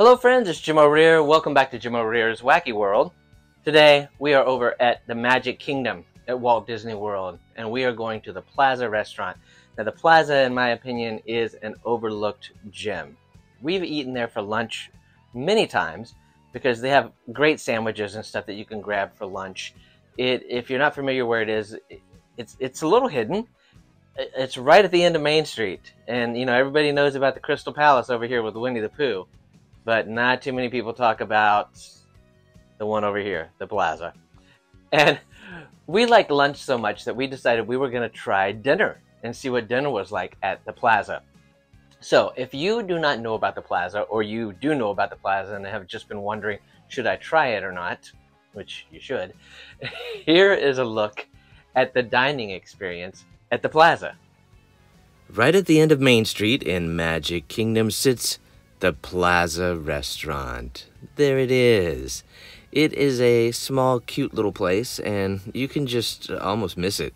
Hello friends, it's Jim O'Rear. Welcome back to Jim O'Rear's Wacky World. Today we are over at the Magic Kingdom at Walt Disney World, and we are going to the Plaza Restaurant. Now the Plaza, in my opinion, is an overlooked gem. We've eaten there for lunch many times because they have great sandwiches and stuff that you can grab for lunch. If you're not familiar where it is, it's a little hidden. It's right at the end of Main Street, and you know, everybody knows about the Crystal Palace over here with Winnie the Pooh. But not too many people talk about the one over here, the Plaza. And we liked lunch so much that we decided we were going to try dinner and see what dinner was like at the Plaza. So if you do not know about the Plaza, or you do know about the Plaza and have just been wondering, should I try it or not, which you should, here is a look at the dining experience at the Plaza. Right at the end of Main Street in Magic Kingdom sits the Plaza Restaurant. There it is. It is a small, cute little place, and you can just almost miss it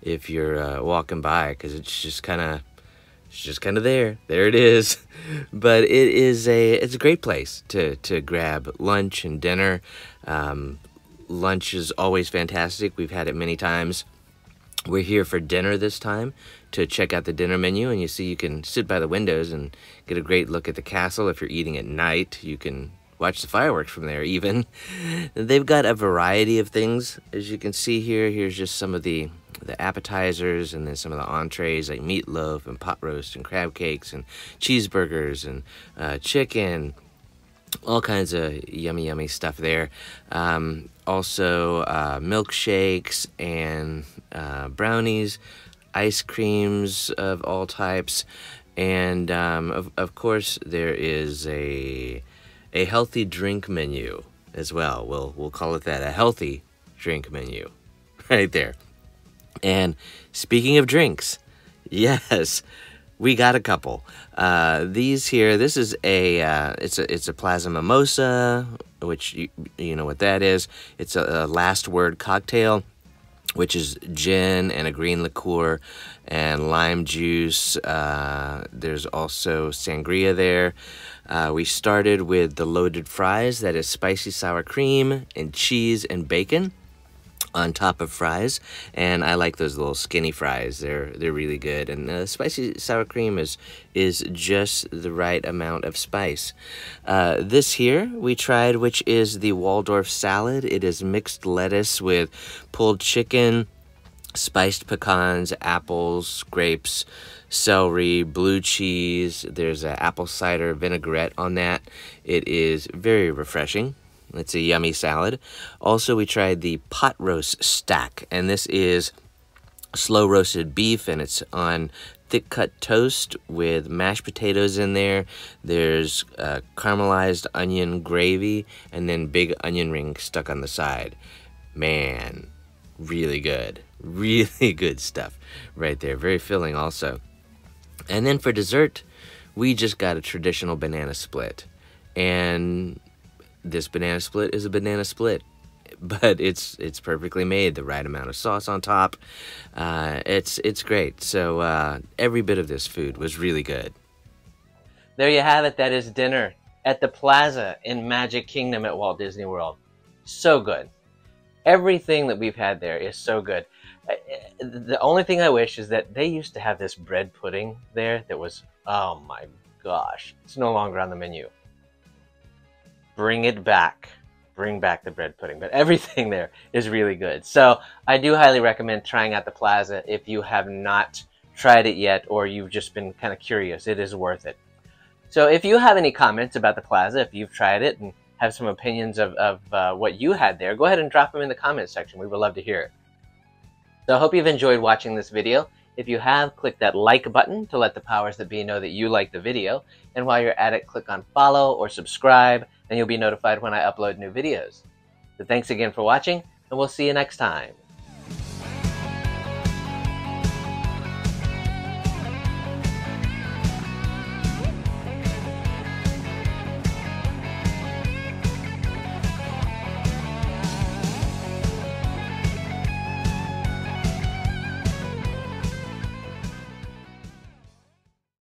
if you're walking by, because it's just kind of there. There it is. But it's a great place to grab lunch and dinner. Lunch is always fantastic. We've had it many times. We're here for dinner this time to check out the dinner menu, and you see you can sit by the windows and get a great look at the castle. If you're eating at night, you can watch the fireworks from there even. They've got a variety of things. As you can see here, here's just some of the appetizers, and then some of the entrees like meatloaf and pot roast and crab cakes and cheeseburgers and chicken. All kinds of yummy stuff there. Also milkshakes and brownies, ice creams of all types, and of course there is a healthy drink menu as well. We'll call it that, a healthy drink menu right there. And speaking of drinks, yes, we got a couple. These here, this is it's a Plaza Mimosa, which you know what that is. It's a Last Word cocktail, which is gin and a green liqueur and lime juice. There's also sangria there. We started with the loaded fries. That is spicy sour cream and cheese and bacon on top of fries, and I like those little skinny fries. They're really good, and the spicy sour cream is just the right amount of spice. This here we tried, which is the Waldorf salad. It is mixed lettuce with pulled chicken, spiced pecans, apples, grapes, celery, blue cheese. There's an apple cider vinaigrette on that. It is very refreshing. It's a yummy salad. Also, we tried the pot roast stack, and this is slow roasted beef, and it's on thick cut toast with mashed potatoes in there. There's caramelized onion gravy, and then big onion rings stuck on the side. Man, really good. Really good stuff right there. Very filling also. And then for dessert, we just got a traditional banana split. And this banana split is a banana split, but it's perfectly made, the right amount of sauce on top. It's great. So every bit of this food was really good. There you have it. That is dinner at the Plaza in Magic Kingdom at Walt Disney World. So good. Everything that we've had there is so good. The only thing I wish is that they used to have this bread pudding there that was, oh my gosh, it's no longer on the menu. Bring it back. Bring back the bread pudding. But everything there is really good. So I do highly recommend trying out the Plaza if you have not tried it yet, or you've just been kind of curious. It is worth it. So if you have any comments about the Plaza, if you've tried it and have some opinions of what you had there, go ahead and drop them in the comments section. We would love to hear it. So I hope you've enjoyed watching this video. If you have, click that like button to let the powers that be know that you like the video. And while you're at it, click on follow or subscribe, and you'll be notified when I upload new videos. So thanks again for watching, and we'll see you next time.